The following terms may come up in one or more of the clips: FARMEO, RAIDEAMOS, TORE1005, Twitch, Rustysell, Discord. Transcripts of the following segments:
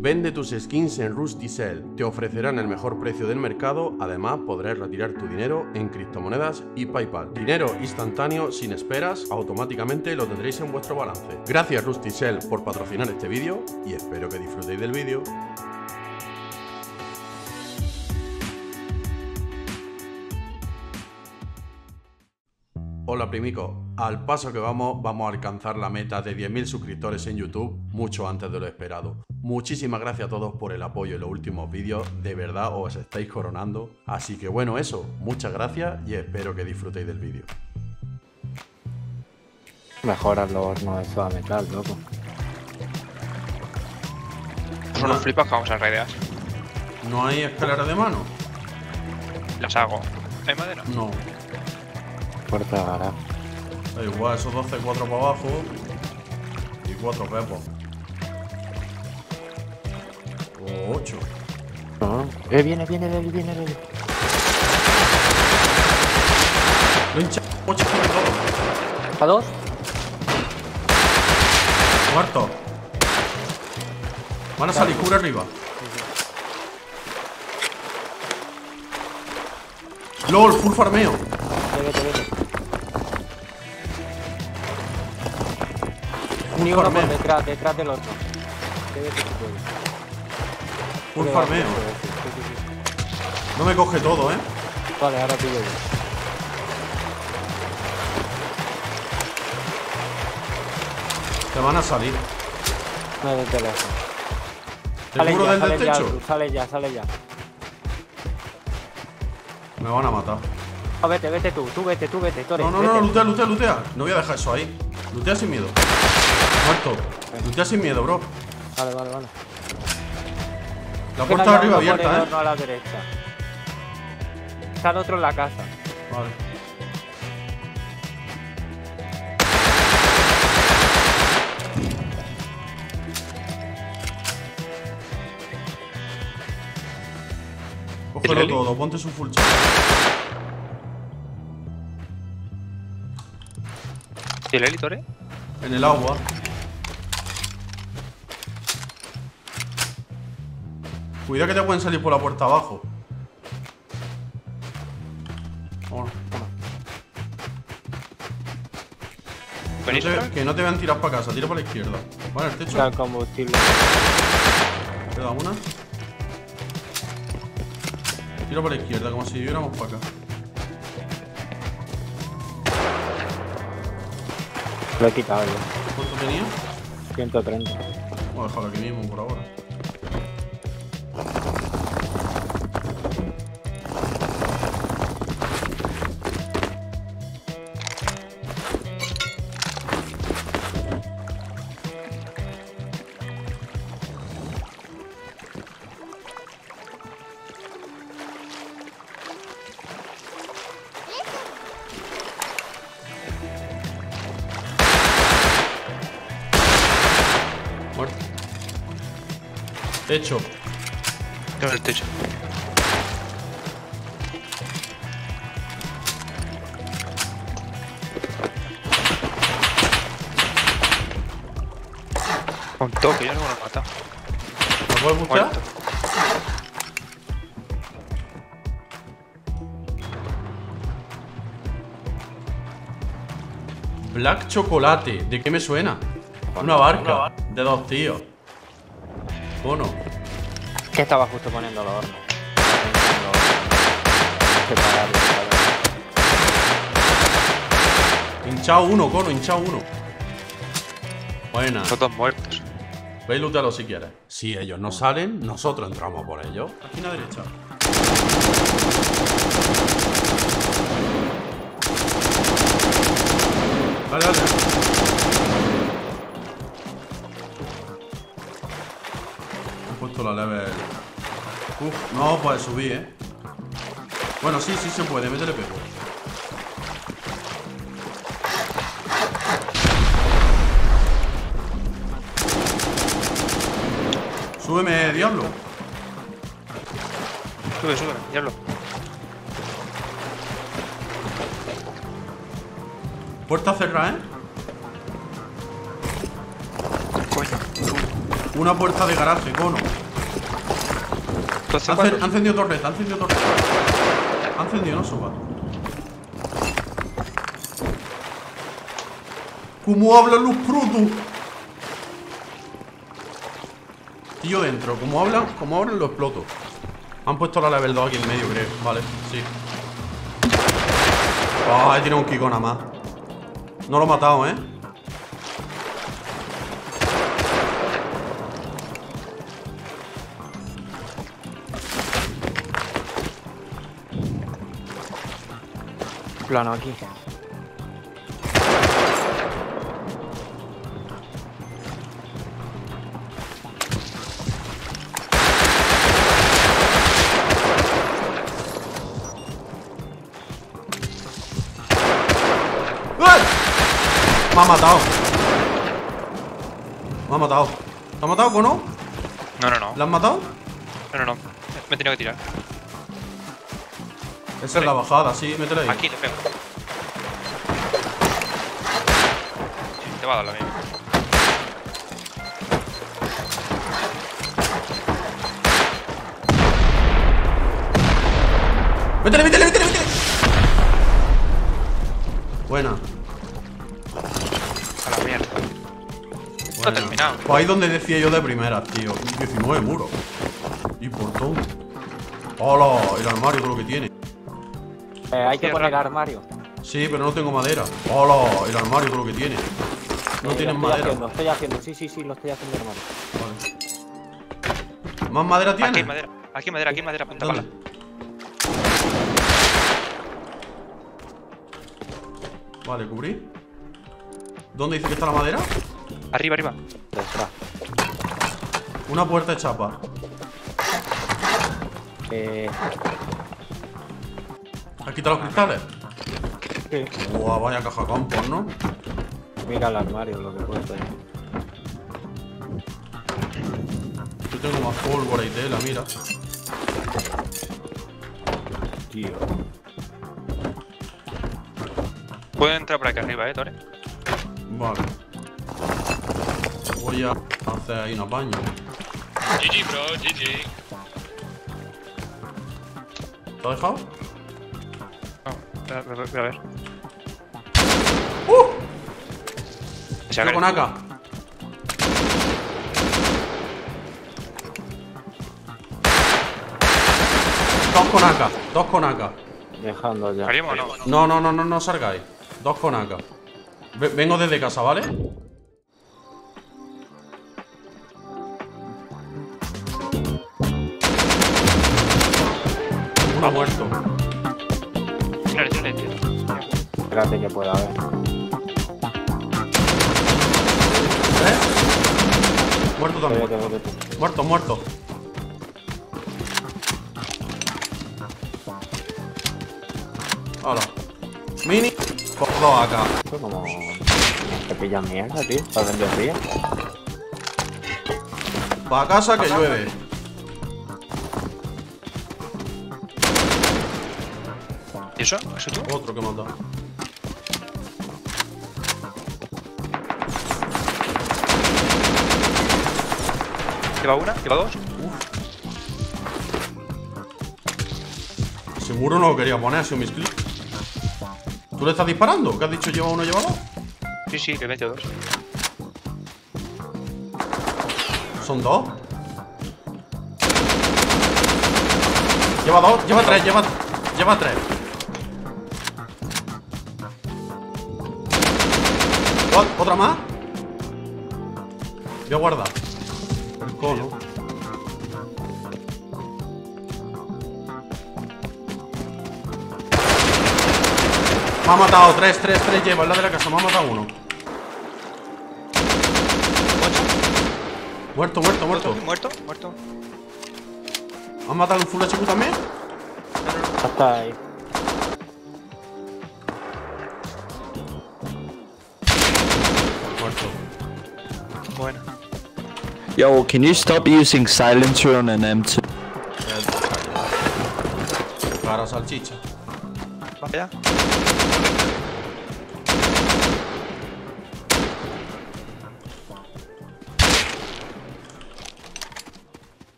Vende tus skins en Rustysell, te ofrecerán el mejor precio del mercado, además podrás retirar tu dinero en criptomonedas y PayPal. Dinero instantáneo sin esperas, automáticamente lo tendréis en vuestro balance. Gracias Rustysell por patrocinar este vídeo y espero que disfrutéis del vídeo. Hola primico, al paso que vamos a alcanzar la meta de 10.000 suscriptores en YouTube mucho antes de lo esperado. Muchísimas gracias a todos por el apoyo en los últimos vídeos, de verdad os estáis coronando. Así que bueno, eso, muchas gracias y espero que disfrutéis del vídeo. Mejoras los hornos de soda metal, loco. Son unos flipas que vamos a raidear. ¿No hay escalera de mano? Las hago. ¿Hay madera? No. Puerta de garaje. Da igual, esos 12, 4 para abajo y 4 pepos. O 8. No. Viene. Lo hincha, 8 por 2. ¿A 2? Muerto. Van a salir cura arriba. LOL, full farmeo. Vete. Ni uno por detrás del otro. Full farmeo. No me coge todo, ¿eh? Vale, ahora pillo yo. Te van a salir. No es del teléfono. ¿Te juro del del techo? Sale ya. Me van a matar. No, vete tú, vete. Tore, no, lootea. No voy a dejar eso ahí. Lootea sin miedo. Muerto. Lootea sin miedo, bro. Vale. La puerta de arriba abierta, ¿eh? No, a la derecha. Está el otro en la casa. Vale. Cógelo todo, ponte su full chat. ¿Y el heli, Tore? En el agua. Cuidado que te pueden salir por la puerta abajo. Vámonos. Que no te vean tirar para casa, tira para la izquierda. Vale, el techo. Está el combustible. Queda una. Tiro para la izquierda, como si viéramos para acá. Lo he quitado yo. ¿Cuánto tenía? 130. Voy a dejarlo aquí mismo por ahora. Techo. Tengo el techo. Con toque, ya no me lo mata. ¿Lo puedes buscar? Black Chocolate. ¿De qué me suena? Una barca. De dos tíos. Bueno. Es que estaba justo poniendo los hornos. Hinchado uno, cono, hinchado uno. Buena. Todos muertos. Ve y lútalo si quieres. Si ellos no salen, nosotros entramos por ellos. Aquí a la derecha. Vale. Puesto la level. Uf, no puede subir, ¿eh? Bueno, sí se puede, métele pego. Súbeme, diablo. Sube, diablo. Puerta cerrada, ¿eh? Una puerta de garaje, cono. Ha encendido torreta, Ha encendido, no suba. ¿Cómo hablan los prutos? Tío, dentro. Como hablan, lo exploto. Han puesto la level 2 aquí en medio, creo. Vale, sí. Ah, he tirado un Kiko nada más. No lo he matado, ¿eh? Plano aquí. Me ha matado. ¿Te has matado, Cono? No. ¿La has matado? No. Me he tenido que tirar. Esa es la bajada, sí, métela ahí. Aquí, le pego. Te va a dar la misma. ¡Métele! Buena. A la mierda. Está terminado. Pues ahí donde decía yo de primera, tío. 19 muros. Y portón. ¡Hola! El armario, todo lo que tiene. Hay que poner el armario. Sí, pero no tengo madera. ¡Hola! El armario, todo lo que tiene. No tienen madera. Lo estoy haciendo. Sí, lo estoy haciendo, hermano. Vale. ¿Más madera tiene? Aquí hay madera, punta pala. Vale, cubrí. ¿Dónde dice que está la madera? Arriba. Detrás. Una puerta de chapa. ¿Has quitado los cristales? Sí. Buah, vaya caja campos, ¿no? Mira el armario, lo que cuesta ahí. Yo tengo más pólvora y tela, mira. Tío. Puedo entrar por aquí arriba, Tore. Vale. Voy a hacer ahí un apaño. GG, bro, GG. ¿Te has dejado? Voy a ver. Estoy con AK. Dos con AK. Dejando ya. No salgáis. Dos con AK. Vengo desde casa, ¿vale? Uno ha muerto. Espérate que pueda haber. Muerto también. Muerto. Hola. Mini. Cojo acá. Esto como... Te pillan mierda, tío. Para vender frío. Pa' casa que llueve. ¿Y eso? ¿Eso tú? Otro que manda. Lleva una, lleva dos. Uf. Ese muro no lo quería poner, ha sido mis clips. ¿Tú le estás disparando? ¿Qué has dicho? ¿Lleva uno, lleva dos? Sí, que mete dos. ¿Son dos? Lleva dos, lleva tres. ¿Otra más? Voy a guardar el cono. Me ha matado, tres lleva, el lado de la casa, me ha matado uno. Muerto. ¿Han matado un full HQ también? Hasta ahí. Bueno. Yo, can you stop using silencer on an M2? Para salchicha. Vaya.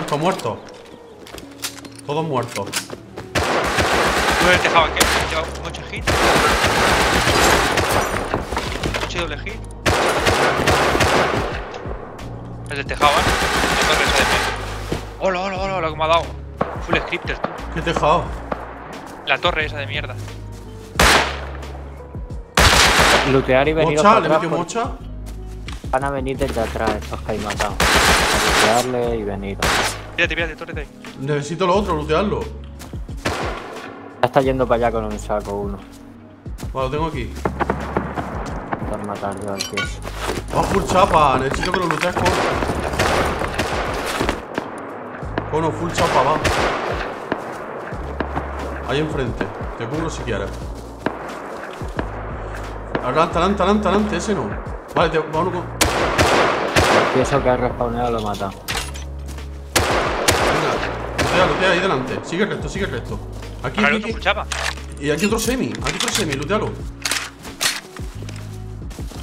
muerto, muerto. Todos muertos. No he dejado aquí, he llevado 8 hits. 8 doble hit. Es el tejado, ¿eh? Hola, hola, hola, lo que me ha dado. Full scripter, tú. ¿Qué tejado? La torre esa de mierda. Lootear y venir mocha, le metió mocha. Van a venir desde atrás estos que hay matado. Lootearle y venir. Pírate, pírate, tórrete ahí. Necesito lo otro, lootearlo. Ya está yendo para allá con un saco uno. Bueno, lo tengo aquí. Voy a matar yo al pie. Vamos full chapa, necesito que lo lootees con... Bueno, full chapa, va. Ahí enfrente. Te cubro si quieres. Adelante, ese no. Vale, te vamos con... Pienso que ha respawneado, lo mata. Venga, lootea ahí delante. Sigue recto, sigue recto. Aquí hay otro full chapa. Y aquí otro semi, lootealo.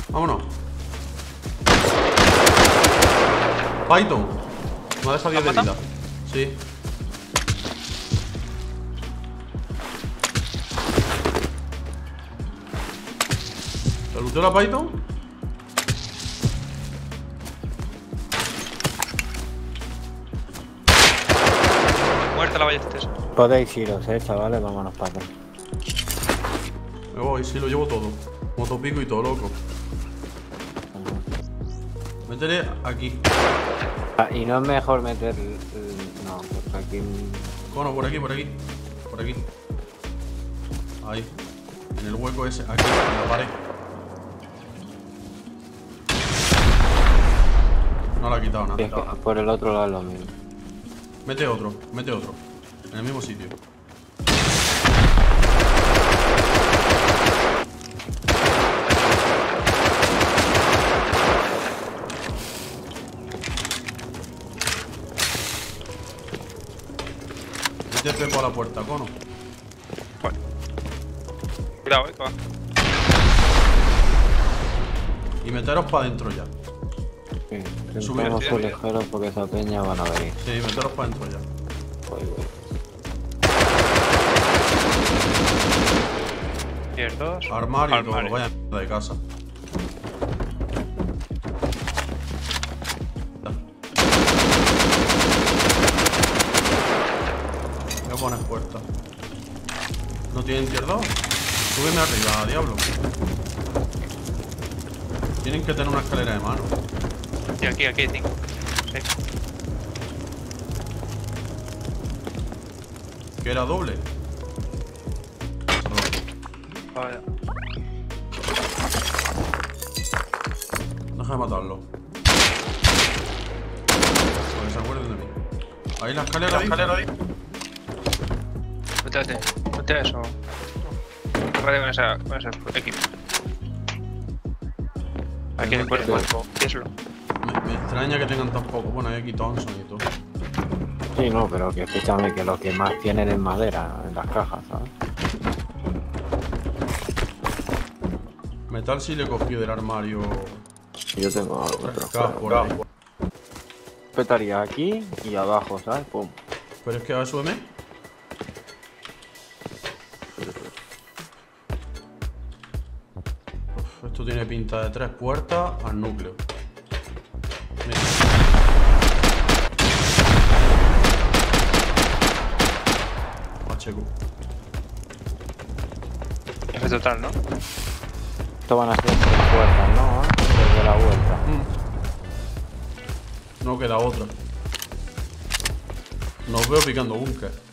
Vámonos. Python. Me ha dejado 10 de vida. Sí. ¿La luteo la Python? Muerta la ballesta. Podéis iros, chavales, vámonos para acá. Me voy, sí, lo llevo todo. Motopico y todo, loco. Meteré aquí. Ah, y no es mejor meter... no, por aquí... Bueno, por aquí. Ahí. En el hueco ese, aquí, en la pared. No la ha quitado nada. Es que por el otro lado es lo mismo. Mete otro. En el mismo sitio. Te por la puerta, cono. Bueno. Cuidado, va. Y meteros para adentro ya. Sí, subimos por ligeros porque esa peña van a venir. Sí, meteros para adentro ya. Voy. Armario y todo, vaya mierda de casa. Pones puerta. ¿No tienen tierra? Súbeme arriba, diablo. Tienen que tener una escalera de mano. Sí, aquí, tengo. Sí. ¿Que era doble? Vale. Deja de matarlo. Porque se acuerden de mí. Ahí la escalera, ahí. Mete eso. Vale, con ese equipo. Aquí en el cuerpo, piénsalo. Me extraña que tengan tan poco. Bueno, hay aquí Thompson y todo. Sí, no, pero que escúchame que lo que más tienen es madera en las cajas, ¿sabes? Metal sí le cogió del armario. Yo tengo algo. Por ahí. Petaría aquí y abajo, ¿sabes? Pum. Pero es que a ver, súbeme. Esto tiene pinta de 3 puertas al núcleo. Mira. HQ. F total, ¿no? Esto van a ser 3 puertas, ¿no? Desde la vuelta. No queda otra. Nos veo picando búnker.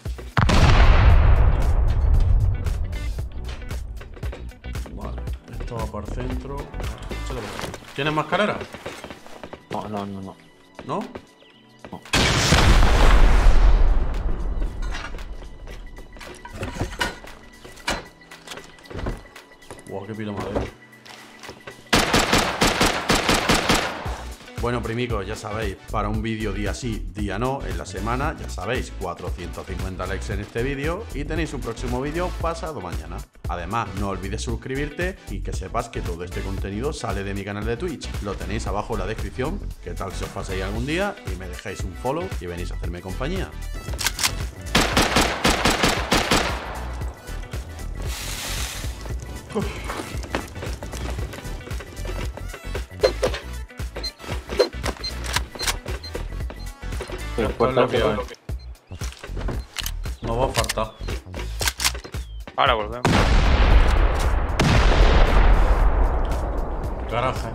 Para el centro. ¿Tienes más carreras? No. ¿No? No. Wow, qué pila madera. Bueno, primicos, ya sabéis, para un vídeo día sí, día no, en la semana, ya sabéis, 450 likes en este vídeo y tenéis un próximo vídeo pasado mañana. Además, no olvides suscribirte y que sepas que todo este contenido sale de mi canal de Twitch. Lo tenéis abajo en la descripción. ¿Qué tal si os pasáis algún día y me dejáis un follow y venís a hacerme compañía? Nos va a faltar. Ahora volvemos. Garaje.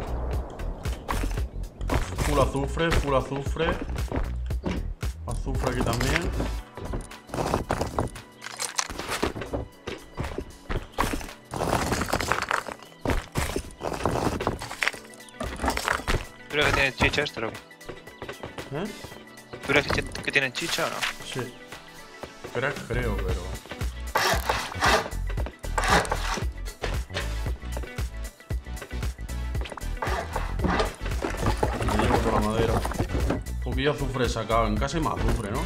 Full azufre, full azufre. Azufre aquí también. ¿Tú crees que tienen chicha esto, loco? ¿Eh? ¿Tú crees que tienen chicha o no? Sí. Creo, pero... Me llevo por la madera. Un poquillo azufre sacado, en casa hay más azufre, ¿no?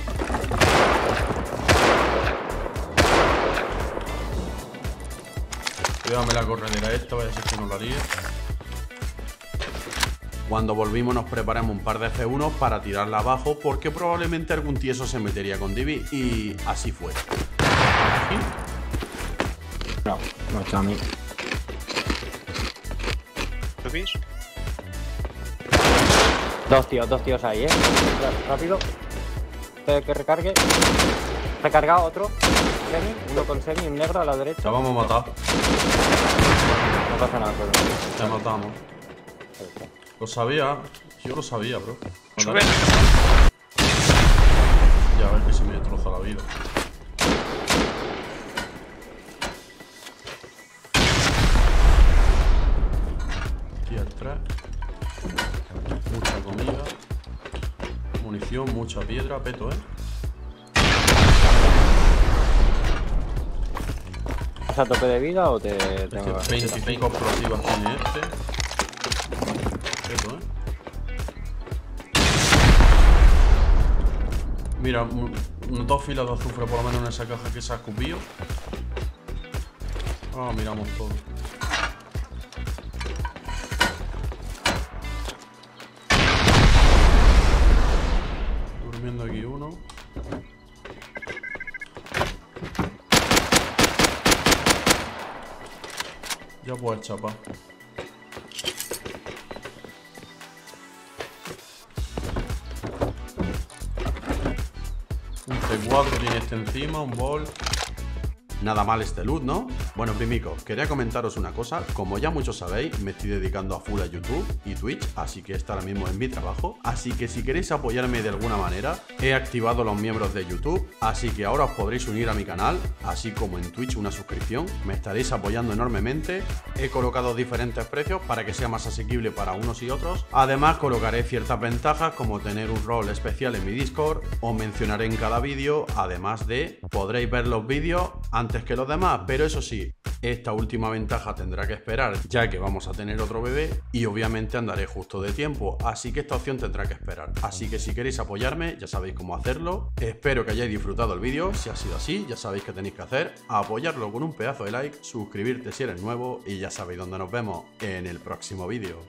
Cuídame la corredera esta, vaya a ser que no la líe. Cuando volvimos nos preparamos un par de F1 para tirarla abajo porque probablemente algún tieso se metería con Divi y así fue. No, no está a mí. ¿Lo veis? Dos tíos ahí, rápido. Que recargue. Recarga otro. Semi, uno con semi, un negro a la derecha. La vamos a matar. No pasa nada, pero... Te matamos. Lo sabía, yo lo sabía, bro. Sube. Ya, a ver que se me destroza la vida. Aquí atrás. Mucha comida. Munición, mucha piedra, peto, eh. ¿Vas a tope de vida o te...? Es que 25 explosivas tiene este. Mira, dos filas de azufre por lo menos en esa caja que se ha escupido. Ah, miramos todo. Durmiendo aquí uno. Ya puedo chapar. Cuatro tiene este encima, un bol. Nada mal este loot, ¿no? Bueno, primicos, quería comentaros una cosa. Como ya muchos sabéis, me estoy dedicando a full a YouTube y Twitch, así que está ahora mismo en mi trabajo. Así que si queréis apoyarme de alguna manera, he activado los miembros de YouTube, así que ahora os podréis unir a mi canal, así como en Twitch una suscripción. Me estaréis apoyando enormemente. He colocado diferentes precios para que sea más asequible para unos y otros. Además, colocaré ciertas ventajas como tener un rol especial en mi Discord, os mencionaré en cada vídeo, además de podréis ver los vídeos antes que los demás, pero eso sí, esta última ventaja tendrá que esperar ya que vamos a tener otro bebé y obviamente andaré justo de tiempo, así que esta opción tendrá que esperar. Así que si queréis apoyarme ya sabéis cómo hacerlo. Espero que hayáis disfrutado el vídeo. Si ha sido así ya sabéis que tenéis que hacer, apoyarlo con un pedazo de like, suscribirte si eres nuevo y ya sabéis dónde nos vemos en el próximo vídeo.